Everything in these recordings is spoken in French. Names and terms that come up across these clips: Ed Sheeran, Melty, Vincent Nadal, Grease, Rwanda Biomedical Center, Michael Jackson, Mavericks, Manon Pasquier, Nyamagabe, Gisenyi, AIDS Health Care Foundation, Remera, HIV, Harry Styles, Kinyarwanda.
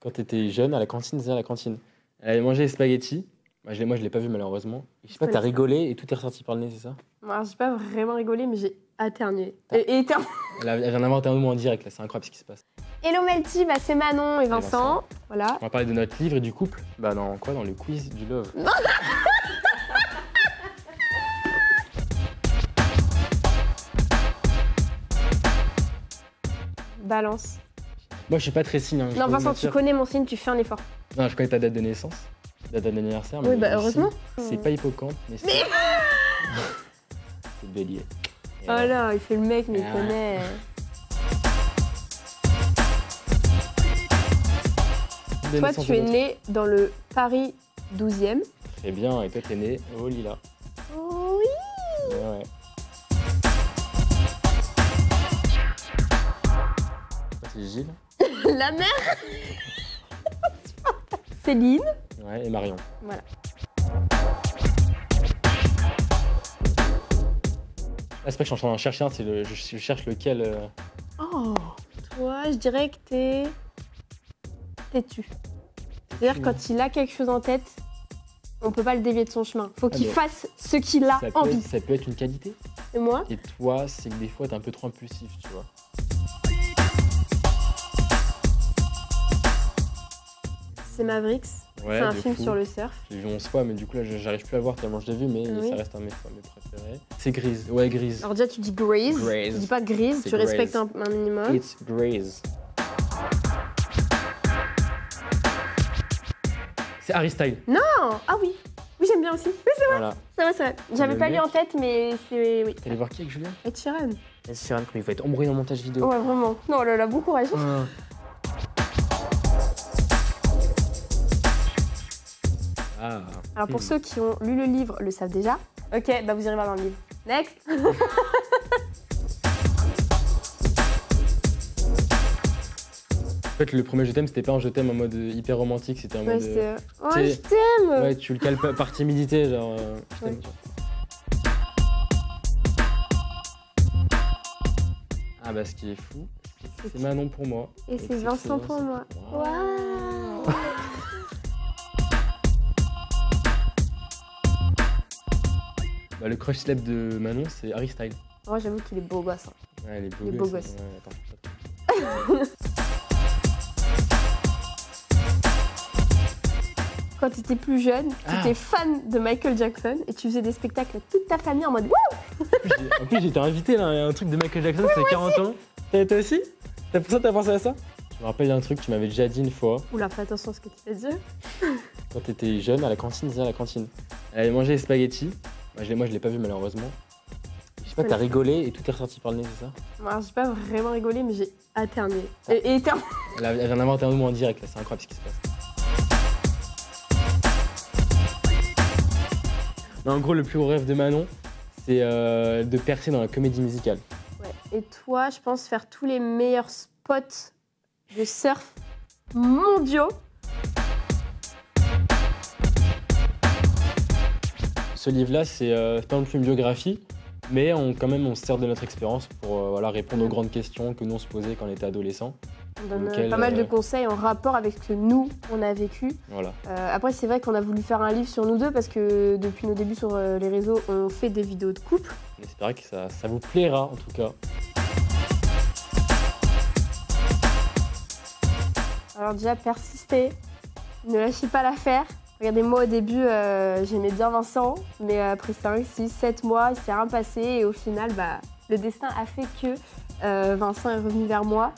quand tu étais jeune, à la cantine, c'est à la cantine. Elle avait mangé les spaghettis. Moi, je ne l'ai pas vu, malheureusement. Je sais pas, tu as rigolé et tout est ressorti par le nez, c'est ça? Moi, je n'ai pas vraiment rigolé, mais j'ai atternué. Elle vient d'avoir un moment en direct, là, c'est incroyable ce qui se passe. Hello Melty, bah, c'est Manon et Vincent. Voilà. On va parler de notre livre et du couple. Bah, dans quoi? Dans le quiz du love. Non. Balance. Moi, je suis pas très signe. Hein, non, Vincent, tu connais mon signe, tu fais un effort. Non, je connais ta date de naissance, ta date d'anniversaire. Oui, bah heureusement. C'est pas hippocampe, mais c'est. C'est bélier. Et oh là, il fait le mec, mais il connaît. Toi, tu es né dans le Paris 12e. Très bien, et toi, tu es né au Lila. Oui. Ouais. C'est Gilles. La mère. Céline. Ouais, et Marion. Voilà. Ah, c'est pas que je suis en train d'en chercher un, c'est le, je cherche lequel. Oh, toi, je dirais que t'es... têtu. C'est-à-dire quand il a quelque chose en tête, on peut pas le dévier de son chemin. Faut qu'il fasse ce qu'il a envie. Ça peut être une qualité. Et moi? Et toi, c'est que des fois, t'es un peu trop impulsif, tu vois. C'est Mavericks, ouais, c'est un film sur le surf. J'ai vu 11 fois, mais du coup là j'arrive plus à voir tellement je l'ai vu, mais oui, ça reste un de mes préférés. C'est Grease, ouais Grease. Alors déjà tu dis Grease, tu dis pas Grease, tu respectes un minimum. It's Grease. C'est Harry Styles. Non, ah oui, oui j'aime bien aussi. Oui c'est vrai, voilà. C'est vrai, c'est vrai. J'avais pas lu en tête, mais c'est... Oui. T'allais voir qui avec Julien? Ed Sheeran. Ed Sheeran, comme il faut être embrouillé en montage vidéo. Ouais vraiment, non là là, bon courage. Ah. Alors pour ceux qui ont lu le livre, le savent déjà. Ok, bah vous irez voir dans le livre. Next. En fait, le premier je t'aime, c'était pas un je t'aime en mode hyper romantique, c'était un mode... Oh, je t'aime. Ouais, tu le cales par timidité, genre je t'aime. Ah bah ce qui est fou, c'est Manon pour moi. Et c'est Vincent pour moi. Waouh. Bah, le crush célèbre de Manon, c'est Harry Styles. Moi, j'avoue qu'il est beau gosse. Hein. Ouais, il est beau gosse. Ouais, attends. Quand tu étais plus jeune, tu étais fan de Michael Jackson et tu faisais des spectacles avec toute ta famille en mode wouh. En plus, j'étais invité là, un truc de Michael Jackson, oui, c'est 40 ans. Toi aussi? T'as pour ça, t'as pensé à ça? Je me rappelle d'un truc que tu m'avais déjà dit une fois. Oula, fais attention à ce que tu t'as dit. Quand tu étais jeune, à la cantine, disais à la cantine. Elle avait mangé les spaghettis. Moi, je l'ai pas vu, malheureusement. Je sais pas, t'as rigolé et tout est ressorti par le nez, c'est ça? Moi, j'ai pas vraiment rigolé, mais j'ai atternué. Elle vient d'avoir un moment en direct, là, c'est incroyable ce qui se passe. Non, en gros, le plus gros rêve de Manon, c'est de percer dans la comédie musicale. Ouais. Et toi, je pense faire tous les meilleurs spots de surf mondiaux. Ce livre-là, c'est pas non plus une biographie, mais quand même on se sert de notre expérience pour voilà, répondre aux grandes questions que nous on se posait quand on était adolescent. On donne pas mal de conseils en rapport avec ce que nous on a vécu. Voilà. Après, c'est vrai qu'on a voulu faire un livre sur nous deux parce que depuis nos débuts sur les réseaux, on fait des vidéos de couple. On espère que ça vous plaira en tout cas. Alors déjà, persistez, ne lâchez pas l'affaire. Regardez, moi au début, j'aimais bien Vincent, mais après 5, 6, 7 mois, il s'est rien passé et au final, bah, le destin a fait que Vincent est revenu vers moi.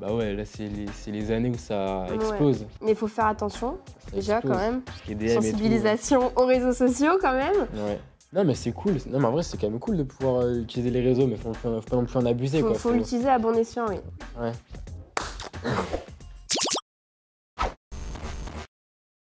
Bah ouais, là, c'est les années où ça explose. Ouais. Mais il faut faire attention, déjà, quand même. Sensibilisation aux réseaux sociaux, quand même. Ouais. Non mais c'est cool, non mais en vrai c'est quand même cool de pouvoir utiliser les réseaux, mais faut pas non plus en abuser. Faut l'utiliser à bon escient, oui. Ouais.